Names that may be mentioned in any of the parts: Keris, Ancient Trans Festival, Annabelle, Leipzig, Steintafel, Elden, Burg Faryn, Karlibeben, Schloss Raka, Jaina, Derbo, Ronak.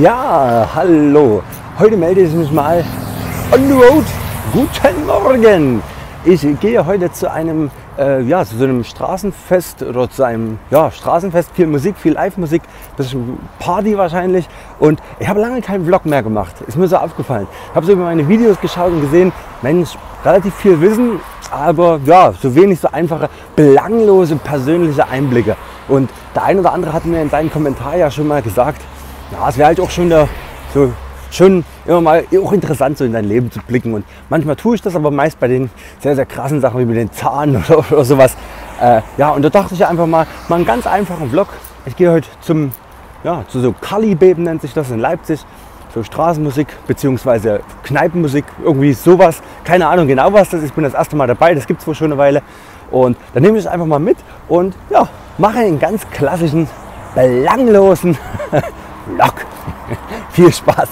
Ja, hallo. Heute melde ich mich mal on the road. Guten Morgen. Ich gehe heute zu einem, zu einem Straßenfest oder zu einem Straßenfest. Viel Musik, viel Live-Musik, bisschen Party wahrscheinlich. Und ich habe lange keinen Vlog mehr gemacht. Ist mir so aufgefallen. Ich habe so über meine Videos geschaut und gesehen, Mensch, relativ viel Wissen, aber ja, so wenig so einfache, belanglose, persönliche Einblicke. Und der ein oder andere hat mir in seinen Kommentaren ja schon mal gesagt, na, es wäre halt auch schon schön immer mal auch interessant, so in dein Leben zu blicken. Und manchmal tue ich das, aber meist bei den sehr, sehr krassen Sachen wie mit den Zahn oder sowas. Und da dachte ich einfach mal einen ganz einfachen Vlog. Ich gehe heute zu so Karlibeben, nennt sich das, in Leipzig. So Straßenmusik bzw. Kneipenmusik, irgendwie sowas. Keine Ahnung genau, was das ist. Ich bin das erste Mal dabei, das gibt es wohl schon eine Weile. Und dann nehme ich es einfach mal mit und ja, mache einen ganz klassischen, belanglosen Vlog. Viel Spaß!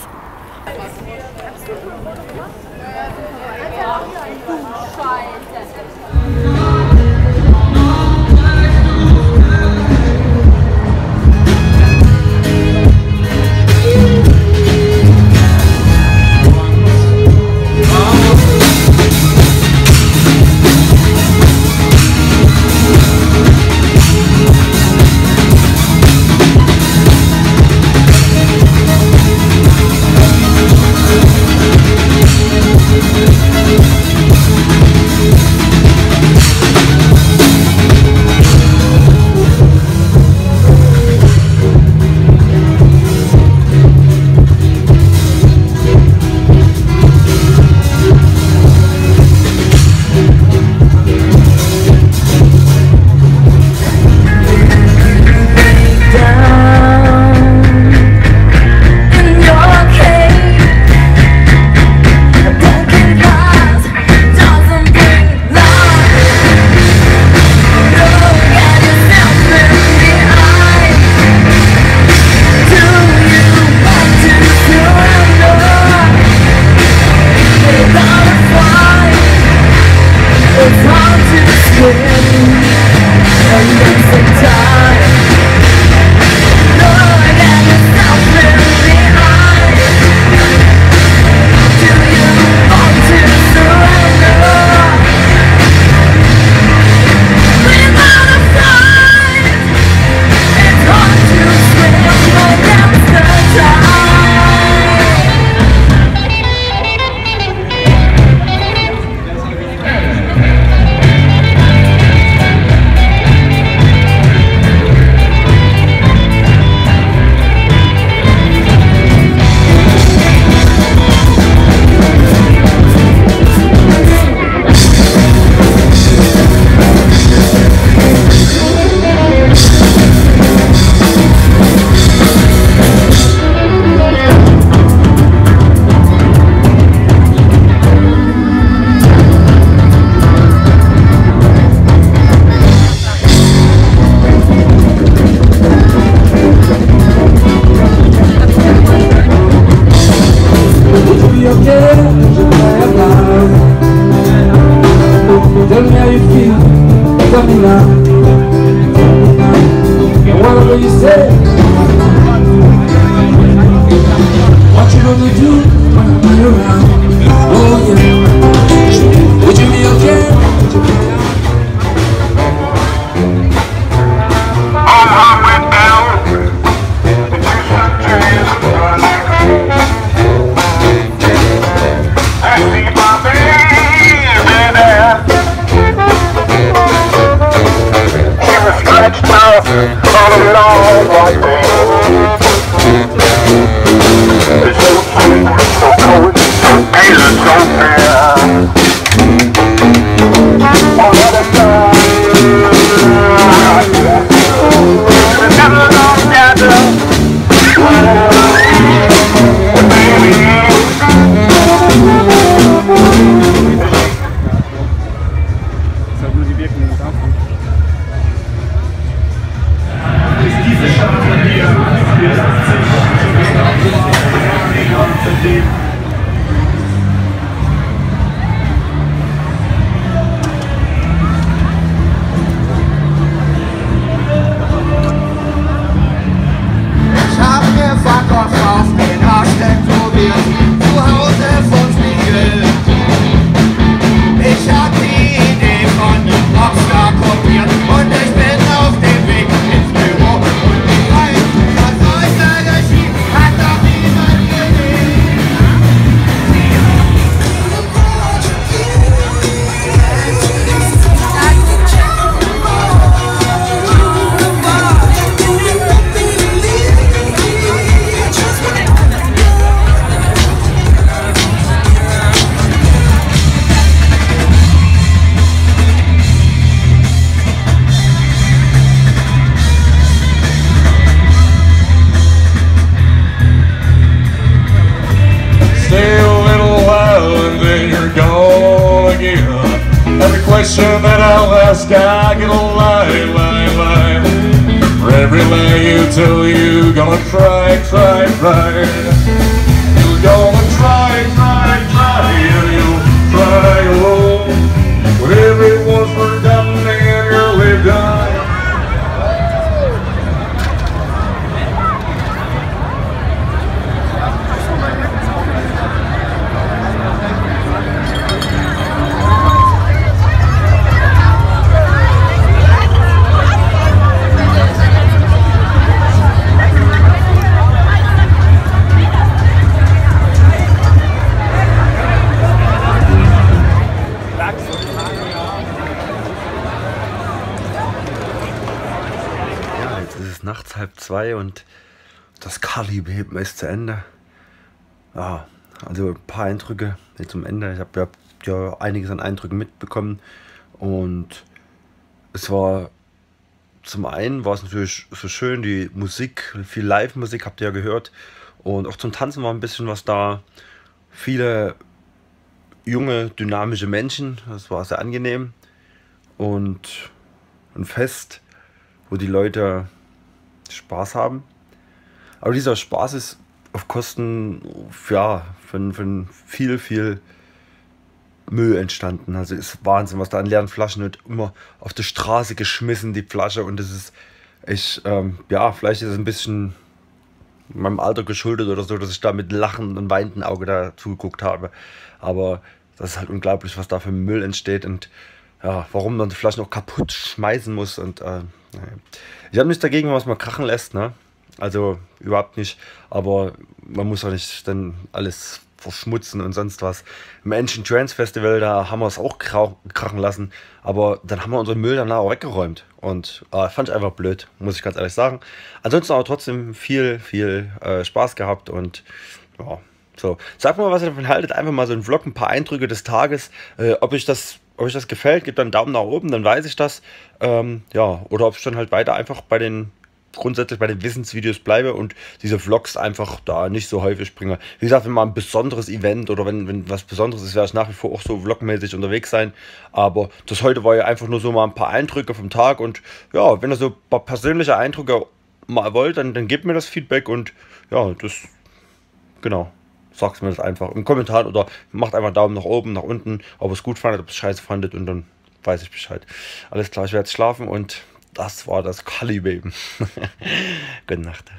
reflection that Alaska gonna lie. For every lie you tell, you gonna try. You're gonna try, and you'll try alone. When everyone's forgotten and you're lived on. Nachts 1:30 und das Karlibeben ist zu Ende. Ja, also ein paar Eindrücke jetzt zum Ende. Ich habe ja einiges an Eindrücken mitbekommen und es war zum einen natürlich so schön, die Musik, viel Live-Musik habt ihr ja gehört und auch zum Tanzen war ein bisschen was da. Viele junge, dynamische Menschen, das war sehr angenehm und ein Fest, wo die Leute Spaß haben. Aber dieser Spaß ist auf Kosten ja, von viel Müll entstanden. Also ist Wahnsinn, was da an leeren Flaschen wird immer auf die Straße geschmissen, die Flasche. Und das ist echt, ja, vielleicht ist es ein bisschen meinem Alter geschuldet oder so, dass ich da mit lachenden und weinenden Auge da zugeguckt habe. Aber das ist halt unglaublich, was da für Müll entsteht und ja, warum man die Flaschen auch kaputt schmeißen muss und ich habe nichts dagegen, wenn man es mal krachen lässt, ne? Also überhaupt nicht, aber man muss auch nicht dann alles verschmutzen und sonst was. Im Ancient Trans Festival, da haben wir es auch krachen lassen, aber dann haben wir unseren Müll danach auch weggeräumt und fand ich einfach blöd, muss ich ganz ehrlich sagen. Ansonsten aber trotzdem viel Spaß gehabt und ja, so. Sagt mal, was ihr davon haltet, einfach mal so einen Vlog, ein paar Eindrücke des Tages, ob euch das gefällt, gebt dann einen Daumen nach oben, dann weiß ich das. Ja, oder ob ich dann halt weiter einfach grundsätzlich bei den Wissensvideos bleibe und diese Vlogs einfach da nicht so häufig bringe. Wie gesagt, wenn mal ein besonderes Event oder wenn was Besonderes ist, werde ich nach wie vor auch so vlogmäßig unterwegs sein. Aber das heute war ja einfach nur so mal ein paar Eindrücke vom Tag und ja, wenn ihr so ein paar persönliche Eindrücke mal wollt, dann gebt mir das Feedback und ja, genau. Sagt mir das einfach im Kommentar oder macht einfach einen Daumen nach oben, nach unten, ob ihr es gut fandet, ob ihr es scheiße fandet und dann weiß ich Bescheid. Alles klar, ich werde jetzt schlafen und das war das Karlibeben. Gute Nacht.